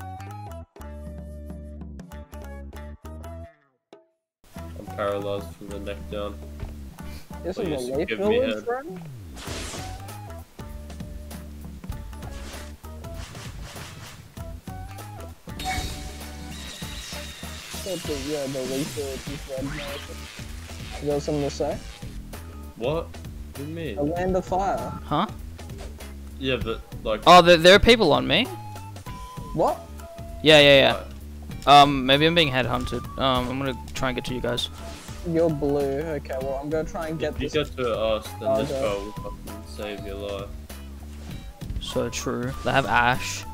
I'm paralyzed from the neck down. This Please is a life village, friend? Yeah, the life village. You got something to say? What? What do you mean? A land of fire. Huh? Yeah, but like. Oh, there are people on me. What? Yeah. Right. Maybe I'm being headhunted. I'm gonna try and get to you guys. You're blue. Okay, well, I'm gonna try and get this. If you get to us, then this guy will fucking save your life. So true. They have Ash.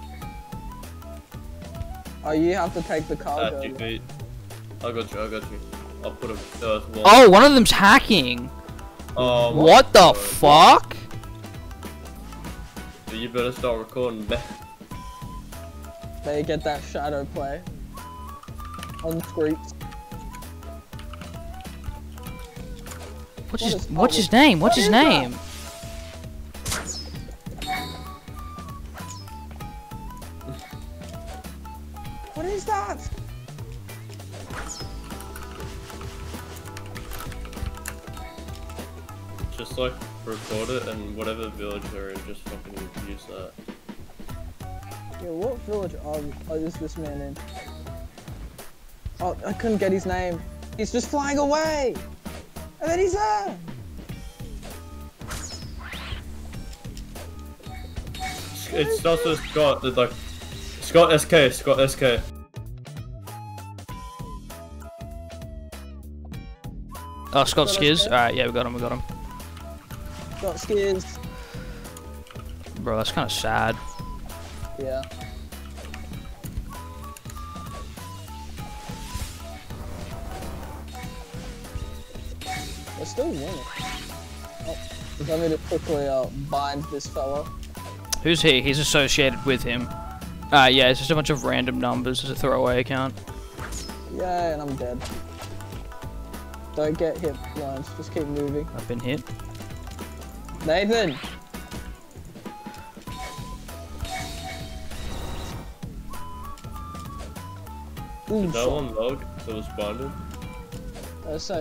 Oh, you have to take the cargo. I got you. I'll put a first one. Oh, one of them's hacking. Oh. What the fuck? Dude, you better start recording, man. Better get that shadow play. On street. What's his name? What's his name? What is that? Just like record it and whatever village they're in, just fucking use that. Yeah, what village is this man in? Oh, I couldn't get his name. He's just flying away! And then he's there! It's not just Scott, it's like ScottSkizz. Oh, ScottSkizz? Alright, yeah, we got him. ScottSkizz. Bro, that's kind of sad. Yeah. We're still winning. Oh, let me to quickly bind this fella. Who's he? He's associated with him. Yeah, it's just a bunch of random numbers as a throwaway account. Yeah, and I'm dead. Don't get hit, Lance. Just keep moving. I've been hit. Nathan! Did that one log that was bonded? So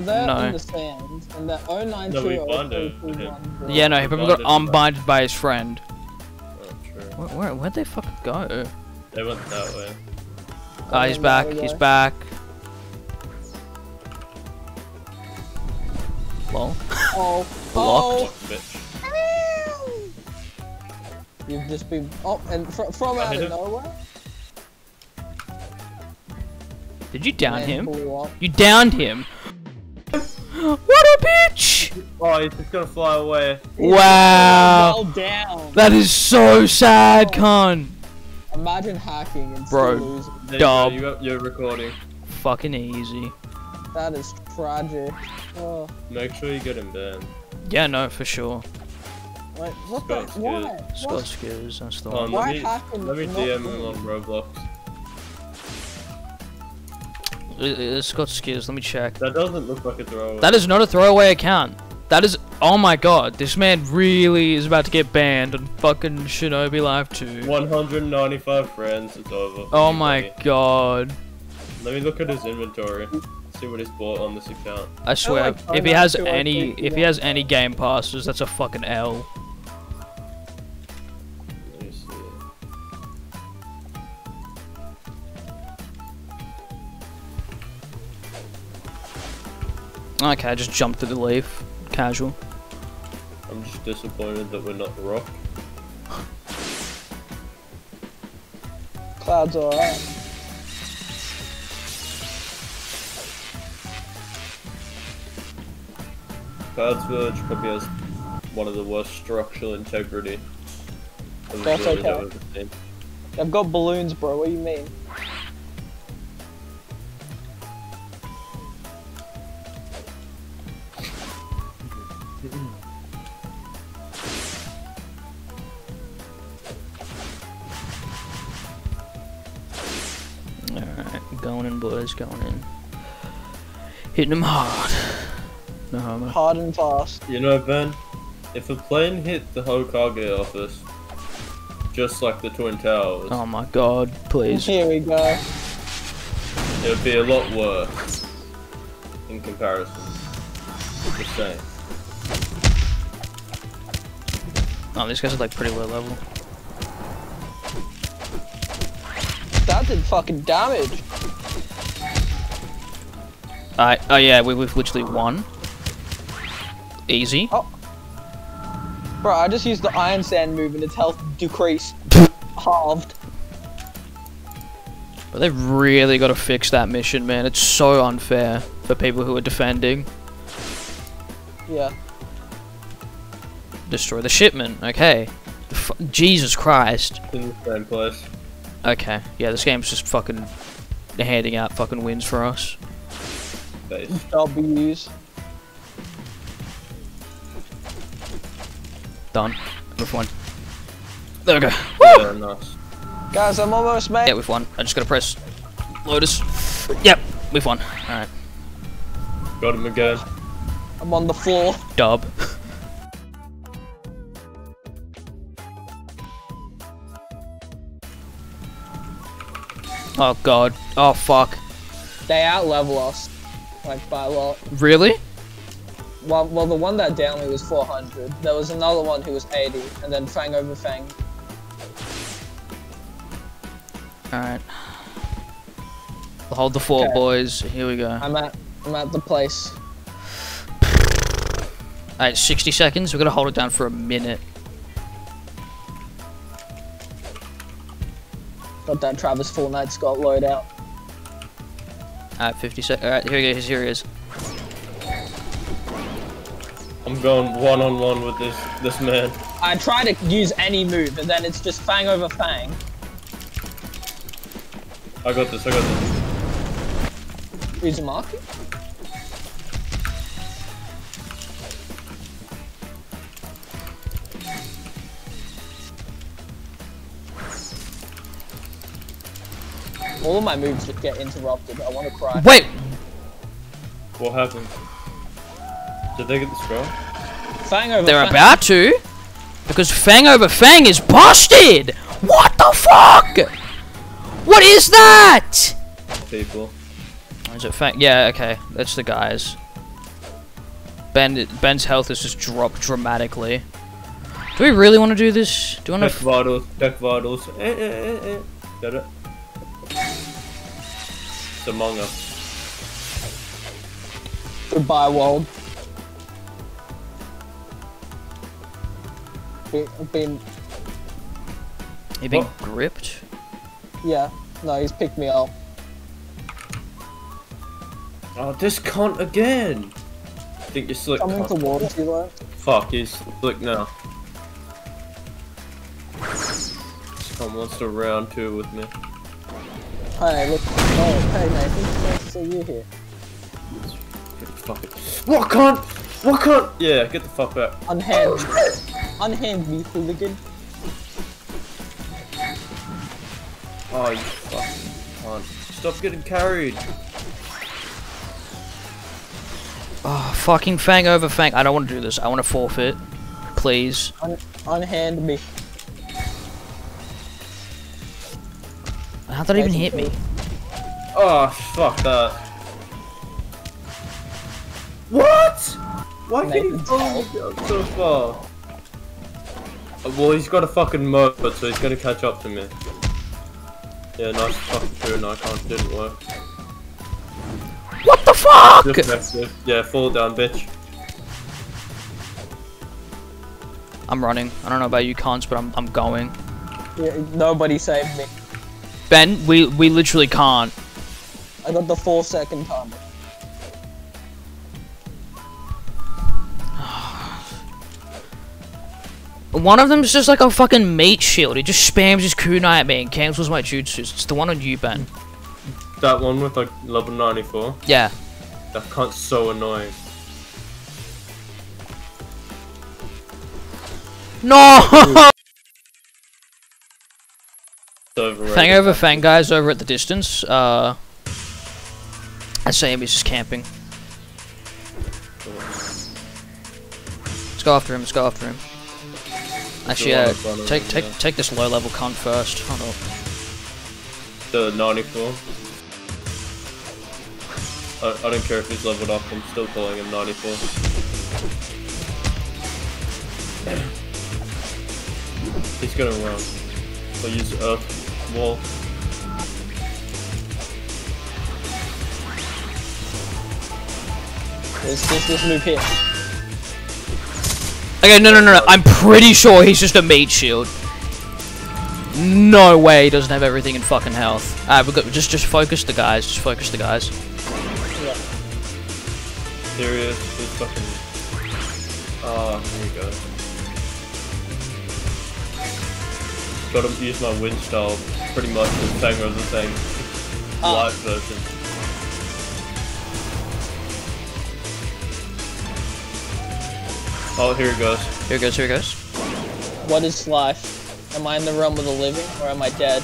they're in the sand, and they're 0920331. Yeah, no, he probably got unbinded by his friend. Where'd they fucking go? They went that way. Ah, he's back. He's back. Well. Oh. Blocked. Oh. You've just been. Oh, and from out of nowhere. Did you down him? You downed him. What a bitch! Oh, he's just gonna fly away. Wow! Down. That is so sad, cunt. Imagine hacking and still losing. Bro, you're recording. Fucking easy. That is tragic. Oh. Make sure you get him banned. Yeah, no, for sure. Wait, what the? Why? ScottSkizz, that's the one. Why hacking? Let me DM him on Roblox. ScottSkizz, let me check. That doesn't look like a throwaway. That is not a throwaway account. That is. Oh my god, this man really is about to get banned on fucking Shinobi Life 2. 195 friends, it's over. Oh my god. Let me look at his inventory. See what he's bought on this account. I swear, if he has any game passes, that's a fucking L. Okay, I just jumped through the leaf. Casual. I'm just disappointed that we're not rock. Cloud's alright. Cloud's village probably has one of the worst structural integrity. That's okay. I've got balloons, bro. What do you mean? Going in, boys, going in. Hitting them hard. No homo. Hard and fast. You know, Ben, if a plane hit the Hokage office, just like the Twin Towers. Oh my god, please. Here we go. It would be a lot worse in comparison. Just saying. Oh, these guys are like pretty low level. That did fucking damage. Alright, oh yeah, we've literally won. Easy. Oh. Bro, I just used the Iron Sand move and its health decreased. Halved. But they've really got to fix that mission, man. It's so unfair for people who are defending. Yeah. Destroy the shipment, okay. Jesus Christ. In the same place. Okay, yeah, this game's just fucking handing out fucking wins for us. W's. Done. We've won. There we go. Woo! Nice. Guys, I'm almost made. Yeah, we've won. I just gotta press Lotus. Yep, we've won. Alright. Got him again. I'm on the floor. Dub. Oh god. Oh fuck. They out-level us. Like, by a lot. Really? Well, the one that downed me was 400. There was another one who was 80, and then Fang over Fang. Alright. We'll hold the fort, okay, boys. Here we go. I'm at the place. Alright, 60 seconds. We're gonna hold it down for a minute. Got that Travis Fortnite Scott loadout. Alright, 50 seconds. Alright, here we go. Here he is. I'm going one-on-one with this man. I try to use any move, and then it's just Fang over Fang. I got this. Use a mark. All of my moves just get interrupted. I want to cry. Wait! What happened? Did they get the scroll? Fang over Fang. They're about to, because Fang over Fang is busted! What the fuck? What is that? People. Is it Fang? Yeah, okay. That's the guys. Ben's health has just dropped dramatically. Do we really want to do this? Do you want to check vitals? Got it. It's Among Us. Goodbye, world. He been gripped? Yeah. No, he's picked me up. Oh, this cunt again! I think you're slick. I'm into water too though. Fuck, he's slick now. This cunt wants to round two with me. Hey, look. Oh, hey, Nathan. Nice to see you here. Fuck it. What cunt? What cunt? Yeah, get the fuck out. Unhinged. Unhand me, hooligan. Oh, you fucking can't. Stop getting carried. Oh, fucking Fang over Fang. I don't want to do this. I want to forfeit. Please. Unhand me. How'd that even hit me? Oh, fuck that. What? Why can't he throw me so far? Well, he's got a fucking move, so he's gonna catch up to me. Yeah, nice fucking through, and I can't. Didn't work. What the fuck? Yeah, fall down, bitch. I'm running. I don't know about you cons, but I'm going. Yeah, nobody saved me. Ben, we literally can't. I got the 4-second timer. One of them's just like a fucking meat shield. He just spams his kunai at me and cancels my jutsus. It's the one on you, Ben. That one with like level 94? Yeah. That cunt's so annoying. No! Fang over Fang guys over at the distance. I say he's just camping. Let's go after him, let's go after him. Actually, take this low level cunt first. Hold up. The 94. I don't care if he's leveled up. I'm still calling him 94. He's gonna run. So use Earth Wall. This move here. Okay, no. I'm pretty sure he's just a meat shield. No way he doesn't have everything in fucking health. Alright, we got just focus the guys. Just focus the guys. Yeah. There he is. He's fucking. Here we go. Got him to use my wind style. Pretty much the same or the same live version. Oh, here it goes. Here it goes, here it goes. What is life? Am I in the realm of the living, or am I dead?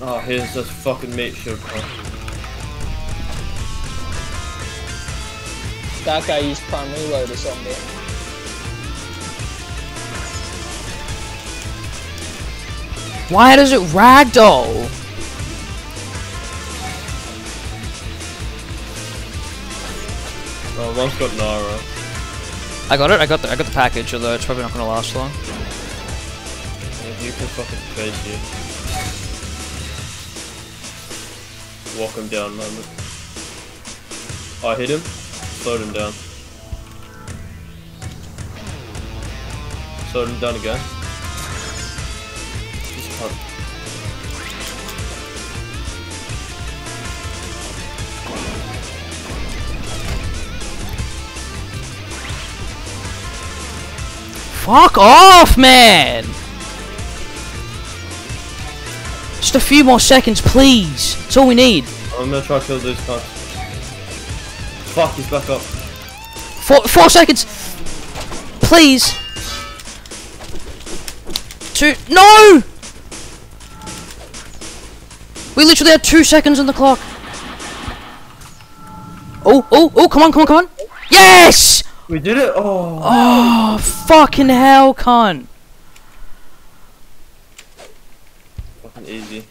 Oh, here's this fucking meat shield. That guy used prime reload or something. Why does it ragdoll? Oh, one's got Nara. I got it, I got the package, although it's probably not gonna last long. Yeah, you can fucking face you. Walk him down, moment. I hit him, slowed him down. Slowed him down again. Just punt. Fuck off, man! Just a few more seconds, please. That's all we need. I'm gonna try to kill these guys. Fuck, he's back up. Four seconds! Please! Two... No! We literally had 2 seconds on the clock. Oh, come on. Yes! We did it! Oh! Oh, fucking hell, cunt! Fucking easy.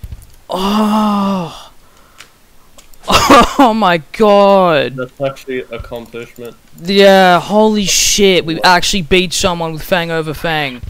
Oh! Oh my god! That's actually an accomplishment. Yeah, holy shit, we actually beat someone with Fang over Fang.